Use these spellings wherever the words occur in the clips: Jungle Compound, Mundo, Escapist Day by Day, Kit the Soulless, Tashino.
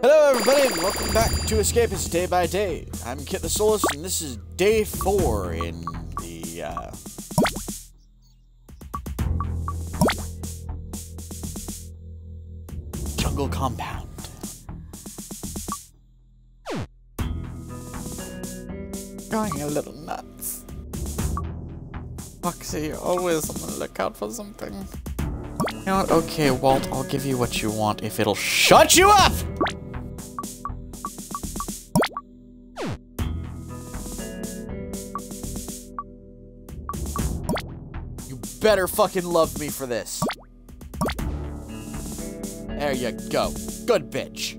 Hello everybody and welcome back to Escapist Day by Day. I'm Kit the Soulless and this is day 4 in the, Jungle Compound. Going a little nuts. Foxy, you're always on the lookout for something. You know what? Okay, Walt, I'll give you what you want if it'll shut you up! Better fucking love me for this. There you go. Good bitch.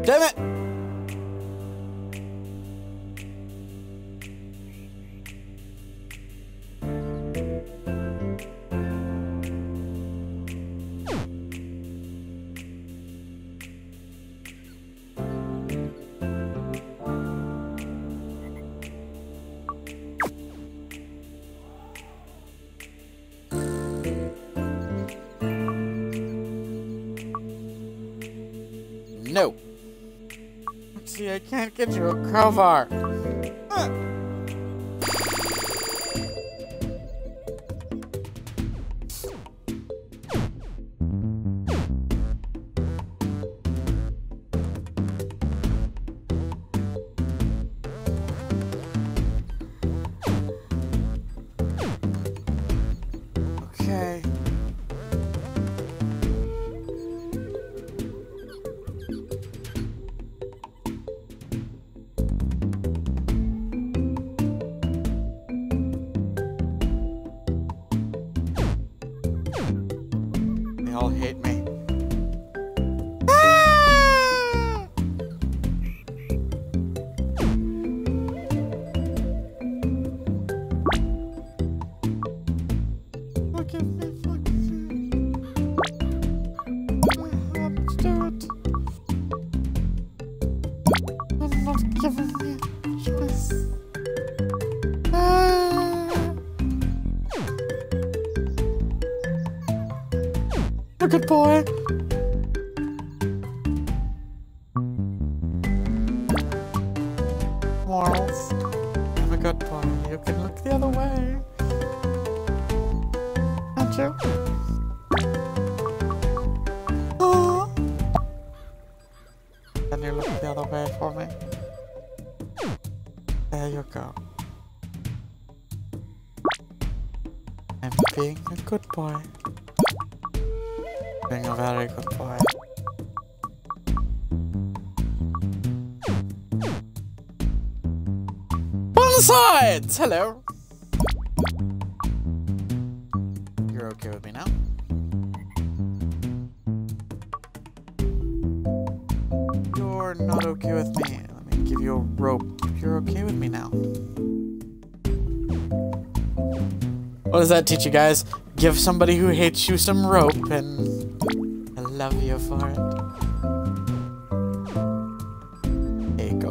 Damn it! No. See, I can't get you a crowbar. Okay. All hate me. Ah! Look at me, look at me. I have to do it. I'm not giving you a choice. Ah! Good boy. Morals. I'm a good boy. You can look the other way. Aren't you? Oh. Can you look the other way for me? There you go. I'm being a good boy. Being a very good boy. On the sides! Hello! You're okay with me now? You're not okay with me. Let me give you a rope. You're okay with me now. What does that teach you guys? Give somebody who hates you some rope and... I love you for it. There you go.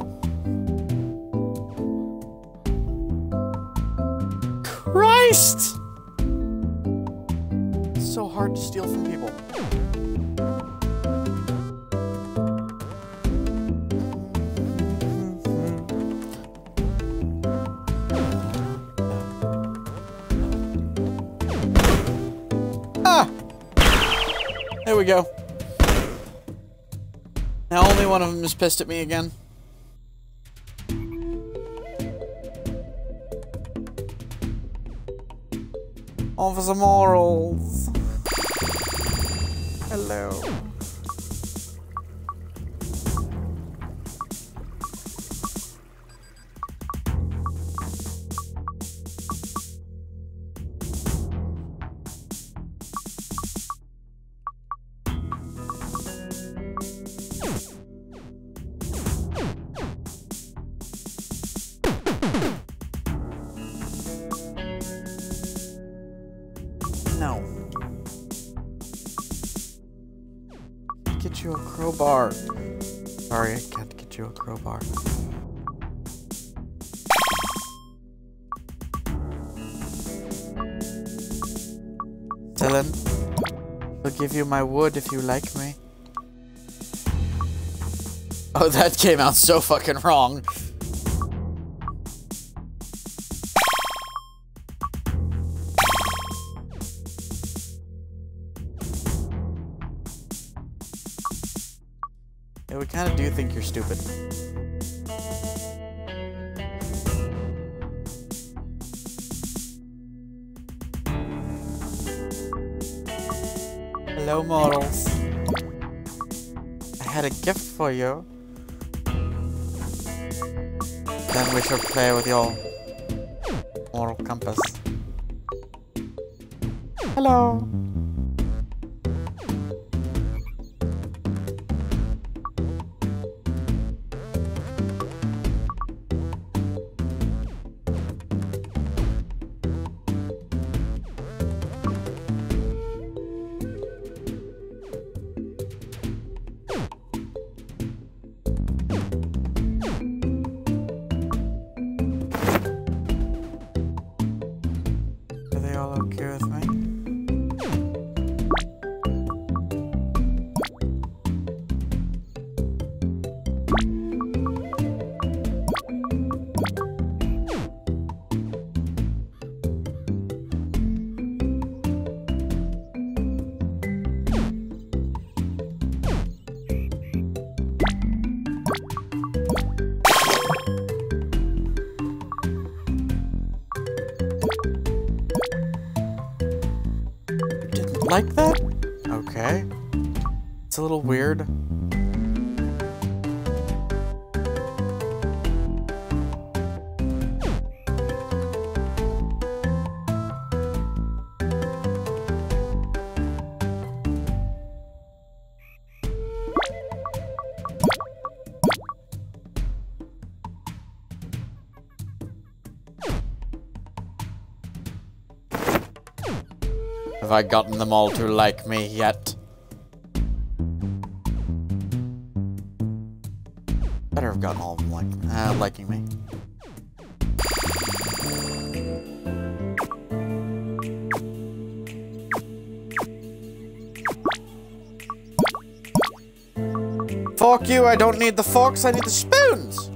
Christ! It's so hard to steal from people. There we go. Now only one of them is pissed at me again. All for some morals. Hello. you a crowbar. Sorry, I can't get you a crowbar. Dylan, I'll give you my wood if you like me. Oh, that came out so fucking wrong. Yeah, we kind of do think you're stupid. Hello, models. I had a gift for you. Then we should play with your moral compass. Hello. Like that? Okay. It's a little weird. Have I gotten them all to like me yet? Better have gotten all of them liking me. Fork you, I don't need the forks, I need the spoons!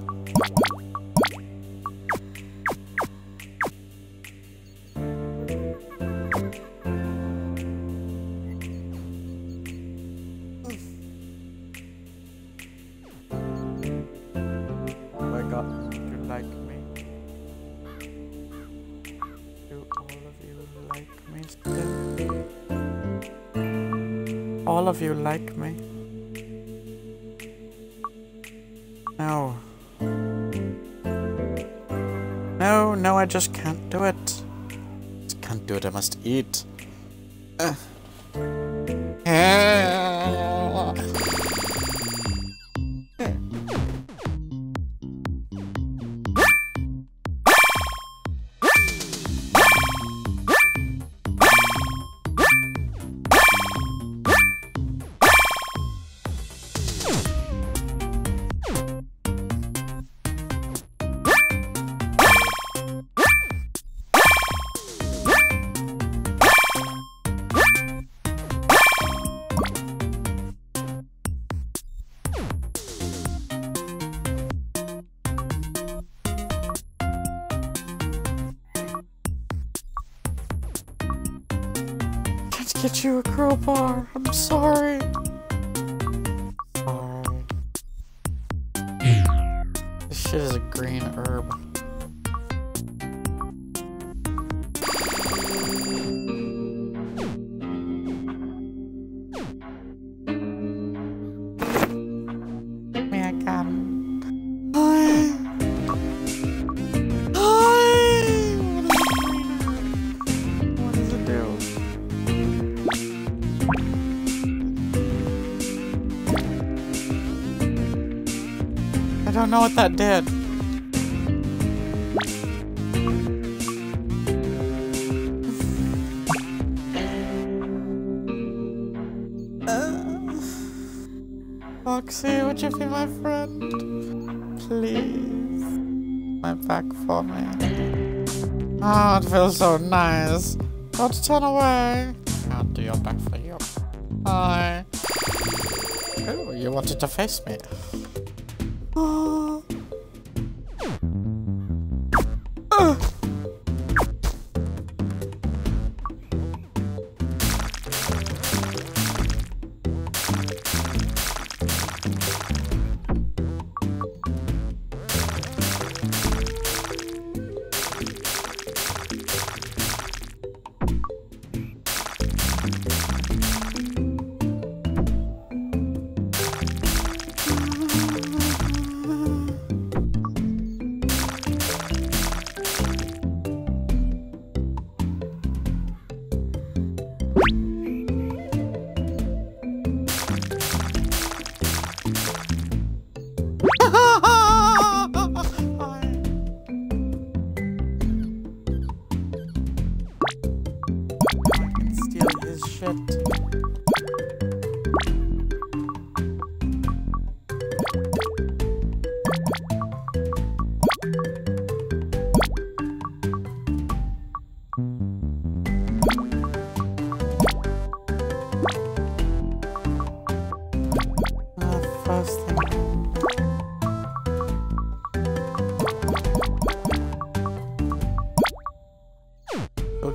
All of you like me? No. No, I just can't do it. Just can't do it, I must eat. Get you a crowbar. I'm sorry. Sorry. This shit is a green herb. Me, I got him. What does it do? I don't know what that did. Pixie, would you be my friend? Please. My back for me. Oh, it feels so nice. Don't turn away. I'll do your back for you. Hi. Oh, you wanted to face me. Oh.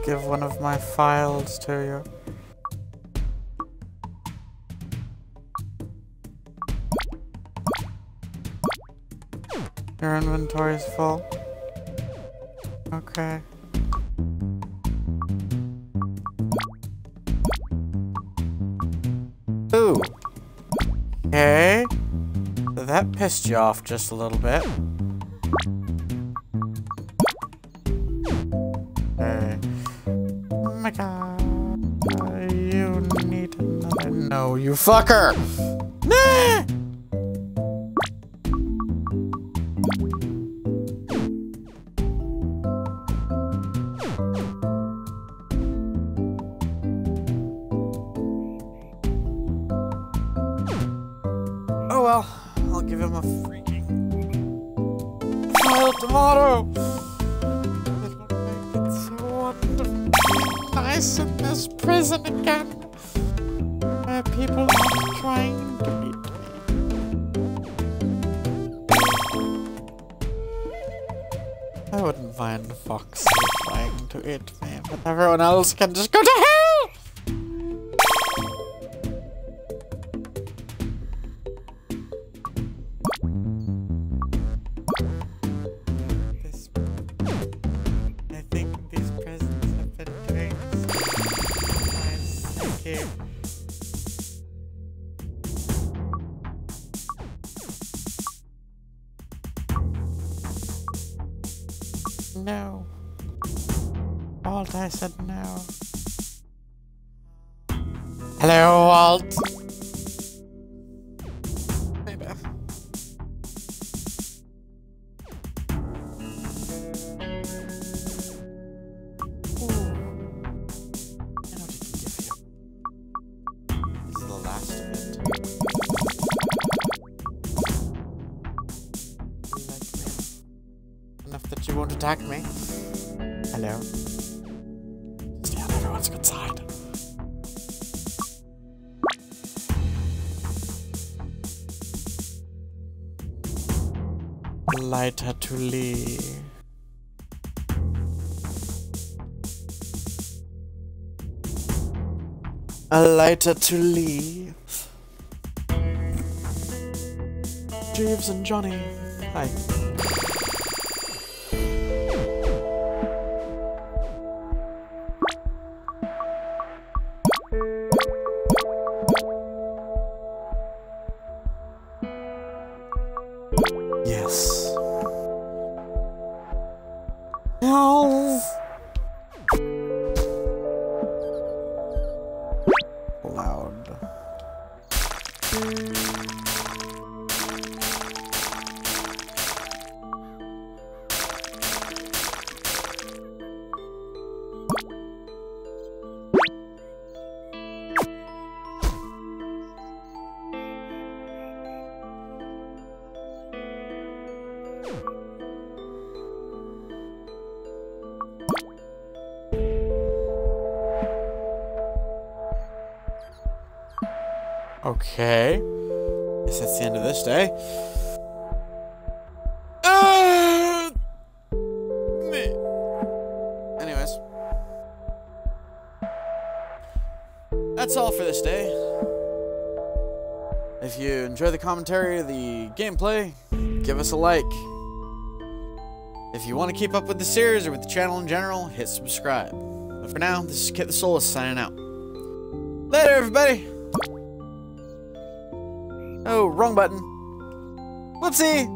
Give one of my files to you. Your inventory is full. Okay. Ooh. Okay. So that pissed you off just a little bit. You need another. No, you fucker! Nah! Oh well, I'll give him a freaking file tomorrow! It'll make it so wonderful. Nice in this prison again, where people are trying to beat me. I wouldn't mind Foxy trying to eat me, but everyone else can just go to hell! No. Walt, I said no. Hello, Walt. Maybe. That you won't attack me. Hello. Stay on everyone's good side. Lighter to Lee. A lighter to Lee. Jeeves and Johnny. Hi. Yes. No. Loud. Okay. Guess that's the end of this day. Anyways. That's all for this day. If you enjoy the commentary, the gameplay, give us a like. If you want to keep up with the series or with the channel in general, hit subscribe. But for now, this is Kit the Soulless signing out. Later, everybody! Oh, wrong button. Whoopsie!